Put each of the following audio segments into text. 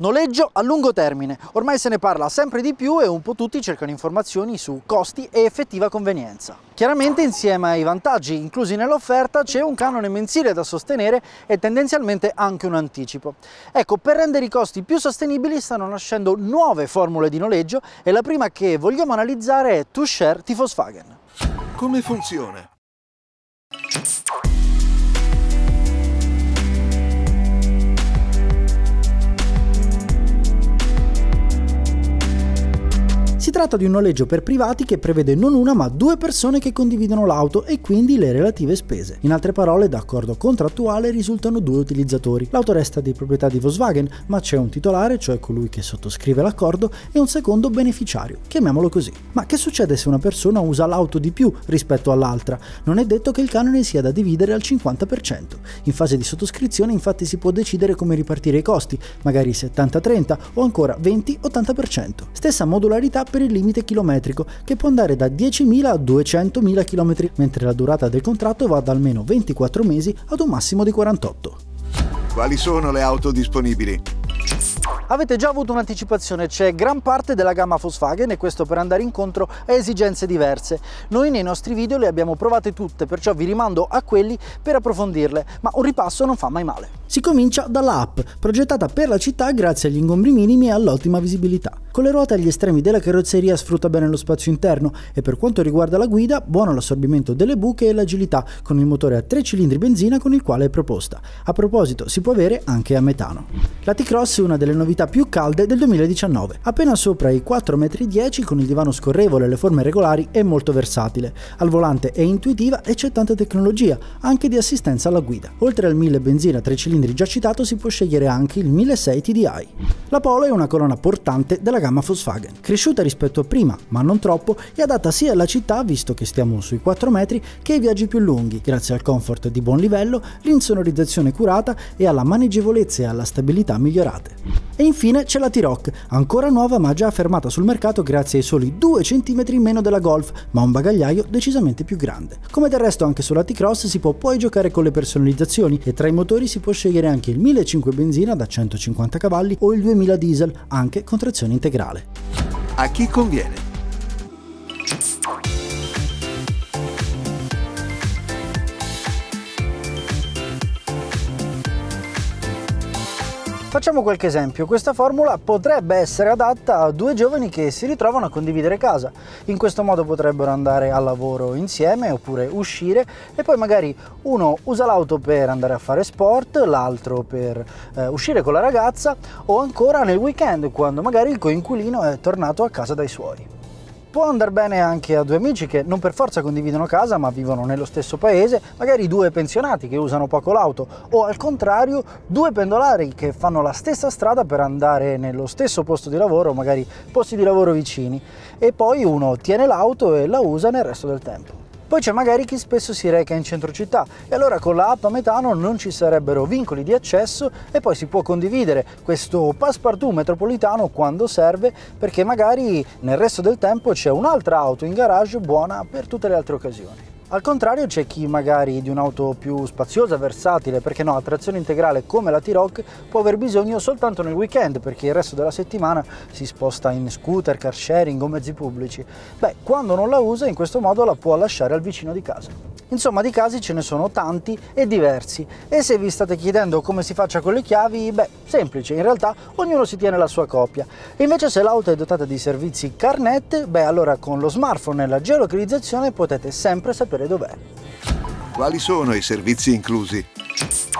Noleggio a lungo termine. Ormai se ne parla sempre di più e un po' tutti cercano informazioni su costi e effettiva convenienza. Chiaramente insieme ai vantaggi inclusi nell'offerta c'è un canone mensile da sostenere e tendenzialmente anche un anticipo. Ecco, per rendere i costi più sostenibili stanno nascendo nuove formule di noleggio e la prima che vogliamo analizzare è 2share di Volkswagen. Come funziona? Si tratta di un noleggio per privati che prevede non una ma due persone che condividono l'auto e quindi le relative spese. In altre parole, da accordo contrattuale risultano due utilizzatori. L'auto resta di proprietà di Volkswagen, ma c'è un titolare, cioè colui che sottoscrive l'accordo, e un secondo beneficiario, chiamiamolo così. Ma che succede se una persona usa l'auto di più rispetto all'altra? Non è detto che il canone sia da dividere al 50%. In fase di sottoscrizione infatti si può decidere come ripartire i costi, magari 70-30 o ancora 20-80%. Stessa modularità per il limite chilometrico, che può andare da 10.000 a 200.000 km, mentre la durata del contratto va da almeno 24 mesi ad un massimo di 48. Quali sono le auto disponibili? Avete già avuto un'anticipazione, c'è gran parte della gamma Volkswagen e questo per andare incontro a esigenze diverse. Noi nei nostri video le abbiamo provate tutte, perciò vi rimando a quelli per approfondirle, ma un ripasso non fa mai male. Si comincia dall'app, progettata per la città grazie agli ingombri minimi e all'ottima visibilità. Con le ruote agli estremi della carrozzeria sfrutta bene lo spazio interno e per quanto riguarda la guida, buono l'assorbimento delle buche e l'agilità con il motore a 3 cilindri benzina con il quale è proposta. A proposito, si può avere anche a metano. La T-Cross è una delle novità più calde del 2019. Appena sopra i 4,10 m, con il divano scorrevole e le forme regolari, è molto versatile. Al volante è intuitiva e c'è tanta tecnologia, anche di assistenza alla guida. Oltre al 1000 benzina 3 cilindri già citato, si può scegliere anche il 1600 TDI. La Polo è una colonna portante della gamma Volkswagen, cresciuta rispetto a prima, ma non troppo, e adatta sia alla città, visto che stiamo sui 4 metri, che ai viaggi più lunghi, grazie al comfort di buon livello, l'insonorizzazione curata e alla maneggevolezza e alla stabilità migliorate. E infine c'è la T-Roc, ancora nuova ma già fermata sul mercato grazie ai soli 2 cm in meno della Golf, ma un bagagliaio decisamente più grande. Come del resto anche sulla T-Cross si può poi giocare con le personalizzazioni e tra i motori si può scegliere anche il 1.500 benzina da 150 cavalli o il 2.000 diesel, anche con trazione integrale. A chi conviene? Facciamo qualche esempio. Questa formula potrebbe essere adatta a due giovani che si ritrovano a condividere casa. In questo modo potrebbero andare al lavoro insieme oppure uscire e poi magari uno usa l'auto per andare a fare sport, l'altro per uscire con la ragazza o ancora nel weekend quando magari il coinquilino è tornato a casa dai suoi. Può andar bene anche a due amici che non per forza condividono casa ma vivono nello stesso paese, magari due pensionati che usano poco l'auto o al contrario due pendolari che fanno la stessa strada per andare nello stesso posto di lavoro, magari posti di lavoro vicini, e poi uno tiene l'auto e la usa nel resto del tempo. Poi c'è magari chi spesso si reca in centro città e allora con la app a metano non ci sarebbero vincoli di accesso e poi si può condividere questo passepartout metropolitano quando serve, perché magari nel resto del tempo c'è un'altra auto in garage buona per tutte le altre occasioni. Al contrario c'è chi magari di un'auto più spaziosa, versatile, perché no, a trazione integrale come la T-Roc può aver bisogno soltanto nel weekend perché il resto della settimana si sposta in scooter, car sharing o mezzi pubblici. Beh, quando non la usa in questo modo la può lasciare al vicino di casa. Insomma, di casi ce ne sono tanti e diversi e se vi state chiedendo come si faccia con le chiavi, beh, semplice, in realtà ognuno si tiene la sua copia. E invece se l'auto è dotata di servizi CarNet, beh allora con lo smartphone e la geolocalizzazione potete sempre sapere dov'è. Quali sono i servizi inclusi?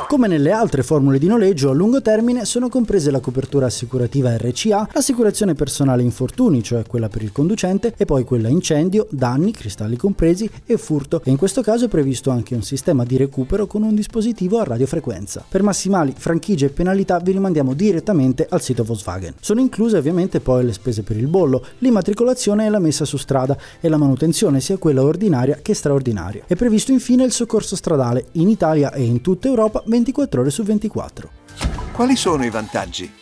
Come nelle altre formule di noleggio a lungo termine sono comprese la copertura assicurativa RCA, l'assicurazione personale infortuni, cioè quella per il conducente, e poi quella incendio, danni, cristalli compresi e furto, e in questo caso è previsto anche un sistema di recupero con un dispositivo a radiofrequenza. Per massimali, franchigie e penalità vi rimandiamo direttamente al sito Volkswagen. Sono incluse ovviamente poi le spese per il bollo, l'immatricolazione e la messa su strada e la manutenzione sia quella ordinaria che straordinaria. È previsto infine il soccorso stradale in Italia e in tutta Europa 24 ore su 24. Quali sono i vantaggi?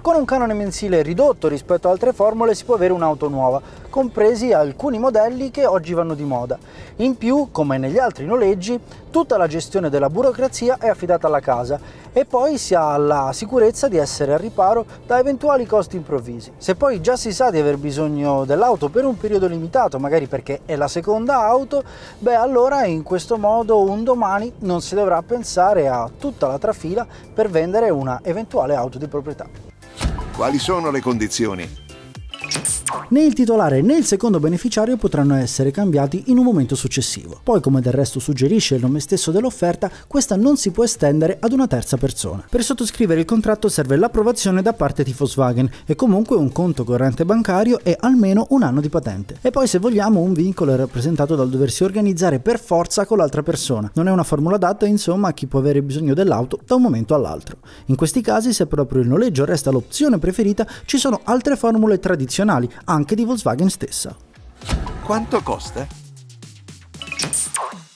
Con un canone mensile ridotto rispetto a altre formule si può avere un'auto nuova. compresi alcuni modelli che oggi vanno di moda. In più, come negli altri noleggi, tutta la gestione della burocrazia è affidata alla casa e poi si ha la sicurezza di essere al riparo da eventuali costi improvvisi. Se poi già si sa di aver bisogno dell'auto per un periodo limitato, magari perché è la seconda auto, beh, allora in questo modo un domani non si dovrà pensare a tutta la trafila per vendere una eventuale auto di proprietà. Quali sono le condizioni? Né il titolare né il secondo beneficiario potranno essere cambiati in un momento successivo. Poi, come del resto suggerisce il nome stesso dell'offerta, questa non si può estendere ad una terza persona. Per sottoscrivere il contratto serve l'approvazione da parte di Volkswagen e comunque un conto corrente bancario e almeno un anno di patente. E poi, se vogliamo, un vincolo è rappresentato dal doversi organizzare per forza con l'altra persona. Non è una formula adatta, insomma, a chi può avere bisogno dell'auto da un momento all'altro. In questi casi, se proprio il noleggio resta l'opzione preferita, ci sono altre formule tradizionali, anche di Volkswagen stessa. Quanto costa?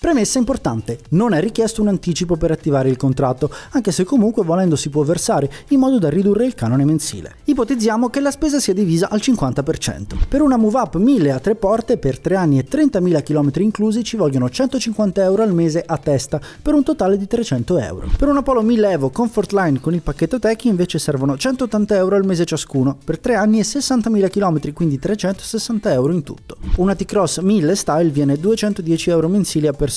Premessa importante, non è richiesto un anticipo per attivare il contratto, anche se comunque volendo si può versare in modo da ridurre il canone mensile. Ipotizziamo che la spesa sia divisa al 50%. Per una MoveUp 1000 a 3 porte per 3 anni e 30.000 km inclusi ci vogliono 150 euro al mese a testa, per un totale di 300 euro. Per una Polo 1000 Evo Comfortline con il pacchetto tech invece servono 180 euro al mese ciascuno, per 3 anni e 60.000 km, quindi 360 euro in tutto. Una T-Cross 1000 Style viene 210 euro mensili a persona,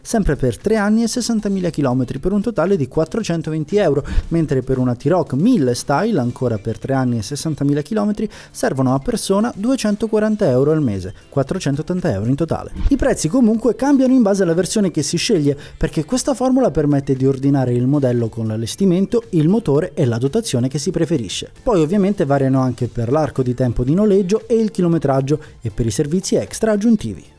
sempre per 3 anni e 60.000 km per un totale di 420 euro, mentre per una T-Roc 1000 Style, ancora per 3 anni e 60.000 km, servono a persona 240 euro al mese, 480 euro in totale. I prezzi comunque cambiano in base alla versione che si sceglie, perché questa formula permette di ordinare il modello con l'allestimento, il motore e la dotazione che si preferisce. Poi ovviamente variano anche per l'arco di tempo di noleggio e il chilometraggio e per i servizi extra aggiuntivi.